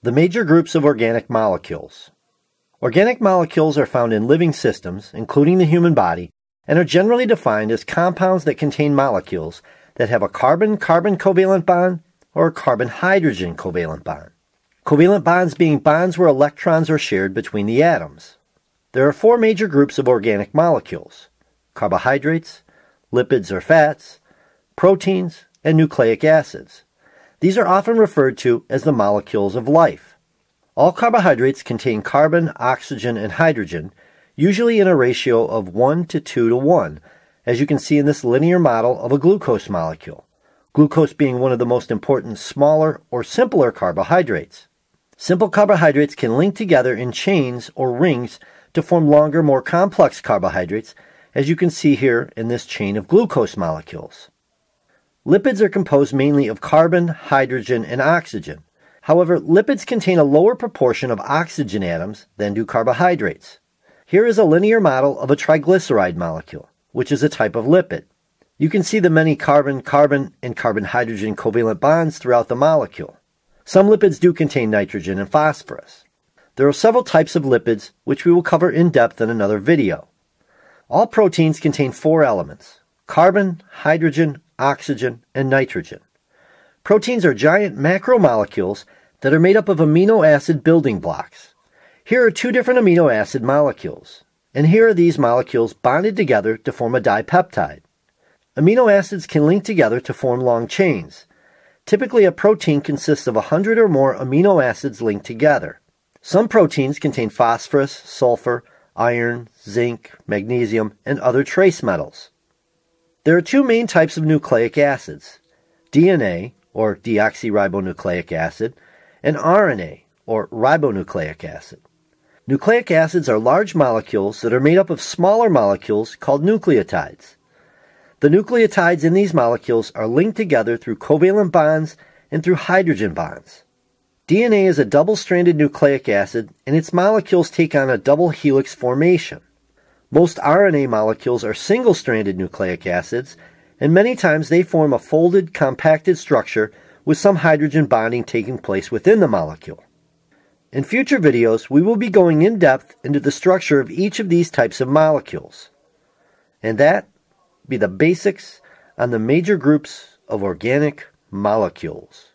The major groups of organic molecules. Organic molecules are found in living systems, including the human body, and are generally defined as compounds that contain molecules that have a carbon-carbon covalent bond or a carbon-hydrogen covalent bond. Covalent bonds being bonds where electrons are shared between the atoms. There are four major groups of organic molecules: carbohydrates, lipids or fats, proteins, and nucleic acids. These are often referred to as the molecules of life. All carbohydrates contain carbon, oxygen, and hydrogen, usually in a ratio of 1:2:1, as you can see in this linear model of a glucose molecule, glucose being one of the most important smaller or simpler carbohydrates. Simple carbohydrates can link together in chains or rings to form longer, more complex carbohydrates, as you can see here in this chain of glucose molecules. Lipids are composed mainly of carbon, hydrogen, and oxygen. However, lipids contain a lower proportion of oxygen atoms than do carbohydrates. Here is a linear model of a triglyceride molecule, which is a type of lipid. You can see the many carbon-carbon and carbon-hydrogen covalent bonds throughout the molecule. Some lipids do contain nitrogen and phosphorus. There are several types of lipids, which we will cover in depth in another video. All proteins contain four elements: carbon, hydrogen, oxygen, and nitrogen. Proteins are giant macromolecules that are made up of amino acid building blocks. Here are two different amino acid molecules, and here are these molecules bonded together to form a dipeptide. Amino acids can link together to form long chains. Typically, a protein consists of 100 or more amino acids linked together. Some proteins contain phosphorus, sulfur, iron, zinc, magnesium, and other trace metals. There are two main types of nucleic acids: DNA, or deoxyribonucleic acid, and RNA, or ribonucleic acid. Nucleic acids are large molecules that are made up of smaller molecules called nucleotides. The nucleotides in these molecules are linked together through covalent bonds and through hydrogen bonds. DNA is a double-stranded nucleic acid, and its molecules take on a double helix formation. Most RNA molecules are single-stranded nucleic acids, and many times they form a folded, compacted structure with some hydrogen bonding taking place within the molecule. In future videos, we will be going in depth into the structure of each of these types of molecules. And that be the basics on the major groups of organic molecules.